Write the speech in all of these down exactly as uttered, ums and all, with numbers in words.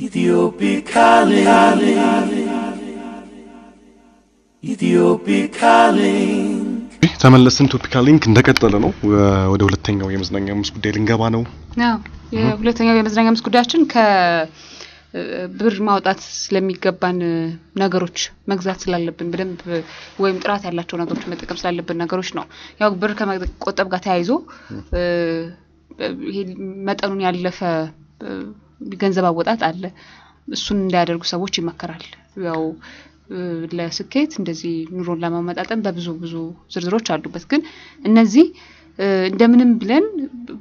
EthiopikaLink تمام لسن EthiopikaLink እንደቀጠለ ነው ወደ ሁለተኛው የመዝናኛ አምስት ጉዳይ ልንገባ ነው አዎ የሁለተኛው የመዝናኛ አምስት ጉዳያችን ከ ብር ማውጣት ስለሚገባን ነገሮች መግዛት ስላለብን በደንብ ወይም ጥራት ያላቸው ነገሮች መጠቀም ስላለብን ነገሮች ነው ያው ብር ከመቆጠብ ጋር ተያይዞ ይሄ መጠኑን ያለፈ ገንዘብ አወጣጥ አለ እሱን እንዳያደርጉ ሰዎች ይመከራል ያው ለስኬት እንደዚህ ኑሮን ለማመጣጠን በብዙ ብዙ ዝርዝሮች አሉበት ግን እነዚህ እንደምንም ብለን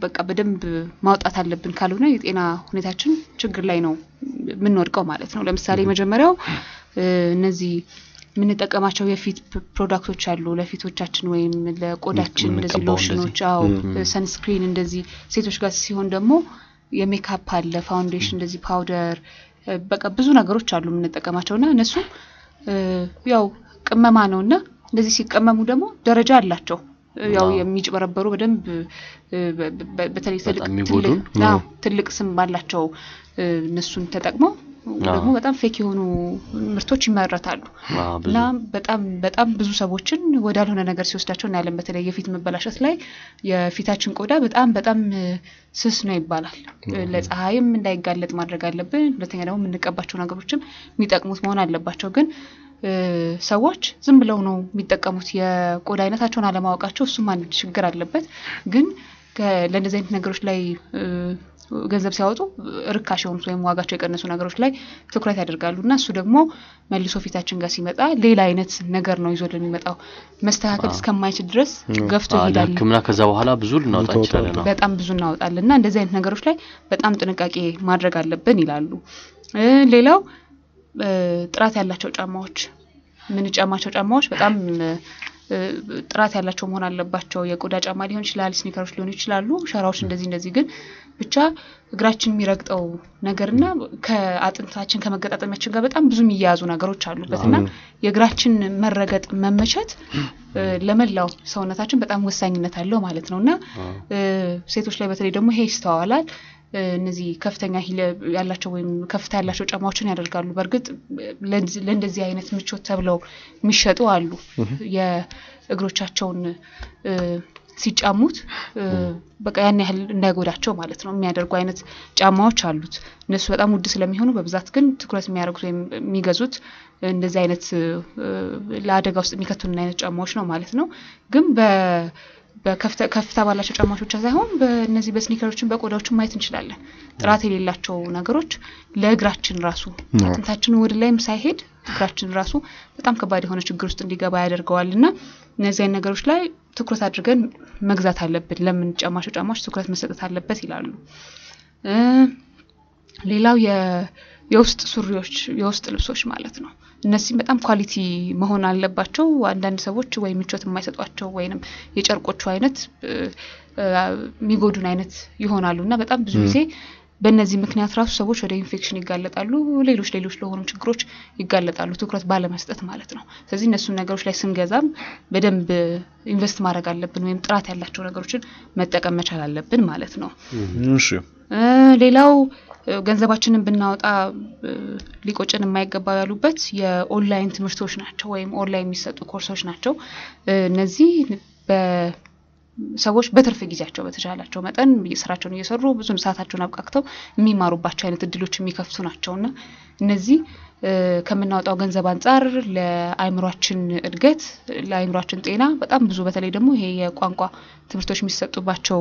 በቃ በደንብ ማውጣት አለብን ካልሆነ የጤና ሁኔታችን ችግር ላይ ነው ምን ወድቀው ማለት ነው ለምሳሌ መጀመሪያው እነዚህ ምን ተጠቀማቸው የፊት ፕሮዳክቶች አሉ ለፊቶቻችን ወይም ለቆዳችን እንደዚህ ሎሽኖች አው ሰንስክሪን እንደዚህ ሴቶች ጋር ሲሆን ደግሞ የሜካፕ አለ ፋውንዴሽን እንደዚህ ፓውደር በቃ ብዙ ነገሮች አሉ ምን ተጠቀማቸውና እነሱ ያው ቅመማ ነውና እንደዚህ ሲቀመሙ ደግሞ ደረጃ አላቸው ያው የሚጭበረበሩ በደንብ በተለይ ትልቅ ስም ባላቸው እነሱን ተጠቅመው ደግሞ በጣም ፌክ የሆኑ ምርቶች ይመረታሉ እና በጣም በጣም ብዙ ሰዎችን ወዳልሆነ ነገር ሲወስዳቸው እና ያለም በተለይ የፊት መበላሸት ላይ የፊታችን ቆዳ በጣም በጣም ስስ ነው ይባላል ለፀሐይም እንዳይጋለጥ ማድረግ አለብን ሁለተኛ ደግሞ ምንቀባቸው ነገሮችም የሚጠቅሙት መሆን አለባቸው ግን ሰዎች ዝም ብለው ነው የሚጠቀሙት የቆዳ አይነታቸውን አለማወቃቸው እሱ ማን ችግር አለበት ግን ለእንደዚህ አይነት ነገሮች ላይ ገንዘብ ሲያወጡ ርካሽ ሆኖ ወይም ዋጋቸው የቀነሱ ነገሮች ላይ ትኩረት ያደርጋሉና እሱ ደግሞ መልሶ ፊታችን ጋር ሲመጣ ሌላ አይነት ነገር ነው ይዞ ለሚመጣው መስተካከል እስከማይችል ድረስ ገፍቶ ይላል ለክምና ከዛ በኋላ ብዙ ልናወጣ ይችላል በጣም ብዙ እናወጣለና እንደዚህ አይነት ነገሮች ላይ በጣም ጥንቃቄ ማድረግ አለብን ይላሉ ሌላው ጥራት ያላቸው ጫማዎች ምን ጫማቸው ጫማዎች በጣም ጥራት ያላቸው መሆን አለባቸው የቆዳ ጫማ ሊሆን ይችላል ስኒከሮች ሊሆን ይችላሉ ሻራዎች እንደዚህ እንደዚህ ግን ብቻ እግራችን የሚረግጠው ነገርና ከአጥንታችን ከመገጣጠሚያችን ጋር በጣም ብዙ የሚያዙ ነገሮች አሉበትና የእግራችን መረገጥ መመቸት ለመላው ሰውነታችን በጣም ወሳኝነት አለው ማለት ነውና ሴቶች ላይ በተለይ ደግሞ ይሄ ይስተዋላል እነዚህ ከፍተኛ ሂለ ያላቸው ወይም ከፍታ ያላቸው ጫማዎችን ያደርጋሉ በርግጥ ለእንደዚህ አይነት ምቾት ተብለው የሚሸጡ አሉ የእግሮቻቸውን ሲጫሙት በቃ ያን ያህል እንዳይጎዳቸው ማለት ነው የሚያደርጉ አይነት ጫማዎች አሉት እነሱ በጣም ውድ ስለሚሆኑ በብዛት ግን ትኩረት የሚያደርጉት ወይም የሚገዙት እንደዚህ አይነት ለአደጋ ውስጥ የሚከቱን አይነት ጫማዎች ነው ማለት ነው ግን በ በከፍታ ከፍታ ባላቸው ጫማዎች ብቻ ሳይሆን በእነዚህ በስኒከሮችን በቆዳዎችን ማየት እንችላለን ጥራት የሌላቸው ነገሮች ለእግራችን ራሱ አጥንታችን ወደ ላይም ሳይሄድ እግራችን ራሱ በጣም ከባድ የሆነ ችግር ውስጥ እንዲገባ ያደርገዋልና እነዚህ አይነት ነገሮች ላይ ትኩረት አድርገን መግዛት አለበት ለምን ጫማቸው ጫማዎች ትኩረት መስጠት አለበት ይላሉ ሌላው የ የውስጥ ሱሪዎች የውስጥ ልብሶች ማለት ነው እነዚህ በጣም ኳሊቲ መሆን አለባቸው አንዳንድ ሰዎች ወይ ምቾት የማይሰጧቸው ወይንም የጨርቆቹ አይነት የሚጎዱን አይነት ይሆናሉና በጣም ብዙ ጊዜ በእነዚህ ምክንያት ራሱ ሰዎች ወደ ኢንፌክሽን ይጋለጣሉ ሌሎች ሌሎች ለሆኑ ችግሮች ይጋለጣሉ ትኩረት ባለመስጠት ማለት ነው ስለዚህ እነሱን ነገሮች ላይ ስንገዛም በደንብ ኢንቨስት ማድረግ አለብን ወይንም ጥራት ያላቸው ነገሮችን መጠቀም መቻል አለብን ማለት ነው እሺ ሌላው ገንዘባችንን ብናወጣ ሊቆጨን የማይገባው ያሉበት የኦንላይን ትምህርቶች ናቸው ወይም ኦንላይን የሚሰጡ ኮርሶች ናቸው እነዚህ በሰዎች በትርፍ ጊዜያቸው በተቻላቸው መጠን እየሰራቸውን እየሰሩ ብዙም ሰዓታቸውን አብቃክተው የሚማሩባቸው አይነት እድሎች የሚከፍቱ ናቸውና እነዚህ ከመናወጣው ገንዘብ አንፃር ለአይምሮአችን እድገት ለአይምሮአችን ጤና በጣም ብዙ በተለይ ደግሞ ይሄ የቋንቋ ትምህርቶች የሚሰጡባቸው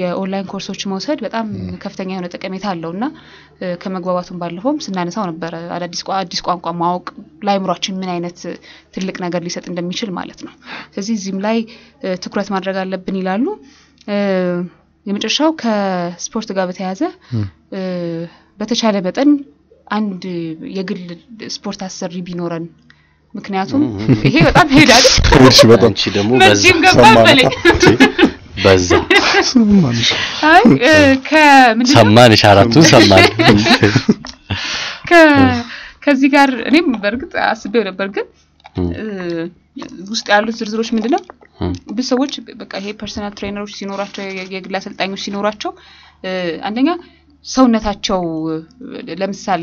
የኦንላይን ኮርሶች መውሰድ በጣም ከፍተኛ የሆነ ጠቀሜታ አለውና ከመግባባቱን ባለፈውም ስናነሳው ነበር አዲስ አዲስ ቋንቋ ማወቅ ለአይምሮአችን ምን አይነት ትልቅ ነገር ሊሰጥ እንደሚችል ማለት ነው ስለዚህ እዚህም ላይ ትኩረት ማድረግ አለብን ይላሉ የመጨረሻው ከስፖርት ጋር በተያያዘ በተቻለ መጠን አንድ የግል ስፖርት አሰሪ ቢኖረን ምክንያቱም ይሄ በጣም ሄዳል እሺ በጣም እሺ ደሞ በዛ ሰማንሽ አይ ከምን ሰማንሽ አራቱን ሰማን ከ ከዚህ ጋር እኔም በርግጥ አስቤው ነበር ግን ውስጥ ያሉት ዝርዝሮች ምንድነው በሰዎች በቃ ይሄ ፐርሰናል ትሬነሮች ሲኖራቸው የግል አሰልጣኞች ሲኖራቸው አንደኛ ሰውነታቸው ለምሳሌ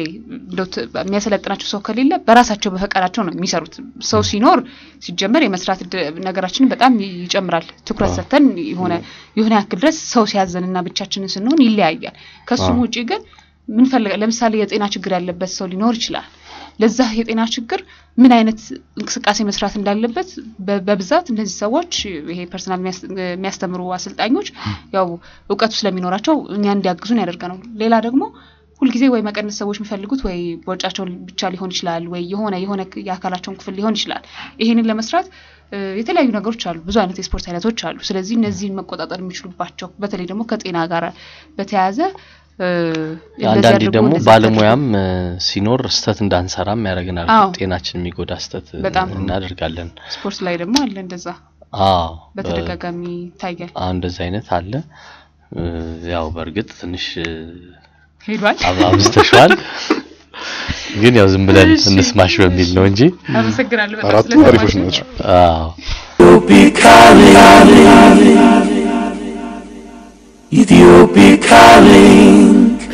ዶት የሚያሰለጥናቸው ሰው ከሌለ በራሳቸው በፈቃዳቸው ነው የሚሰሩት ሰው ሲኖር ሲጀመር የመስራት ነገራችን በጣም ይጨምራል ትኩረት ሰተን የሆነ የሆነ ያክል ድረስ ሰው ሲያዘንና ብቻችንን ስንሆን ይለያያል ከሱም ውጪ ግን ምን ፈልጋ ለምሳሌ የጤና ችግር ያለበት ሰው ሊኖር ይችላል ለዛ የጤና ችግር ምን አይነት እንክስቃሴ መስራት እንዳለበት በብዛት እነዚህ ሰዎች ይሄ ፐርሰናል የሚያስተምሩ አሰልጣኞች ያው ዕውቀቱ ስለሚኖራቸው እኛ እንዲያግዙን ያደርጋናል ሌላ ደግሞ ሁሉ ጊዜ ወይ መቀነስ ሰዎች የሚፈልጉት ወይ ወጫቸውን ብቻ ሊሆን ይችላል ወይ የሆነ የሆነ ያካላቸውን ክፍል ሊሆን ይችላል ይሄንን ለመስራት የተለያዩ ነገሮች አሉ ብዙ አይነት ስፖርት አይነቶች አሉ ስለዚህ እነዚህን መቆጣጣር የሚችሉባቸው በተለይ ደግሞ ከጤና ጋር በተያያዘ አንዳንድ ደግሞ ባለሙያም ሲኖር ስተት እንዳንሰራም ያረጋናል ጤናችን የሚጎዳ ስተት እናደርጋለን ስፖርት ላይ ደግሞ አለ እንደዛ አዎ በተደጋጋሚ ታይጋል አዎ እንደዛ አይነት አለ ያው በርግጥ ትንሽ ሄዷል አብዝተሻል ግን ያው ዝም ብለን እንስማሽ በሚል ነው እንጂ አመሰግናለሁ በጣም ስለተማርኩ አዎ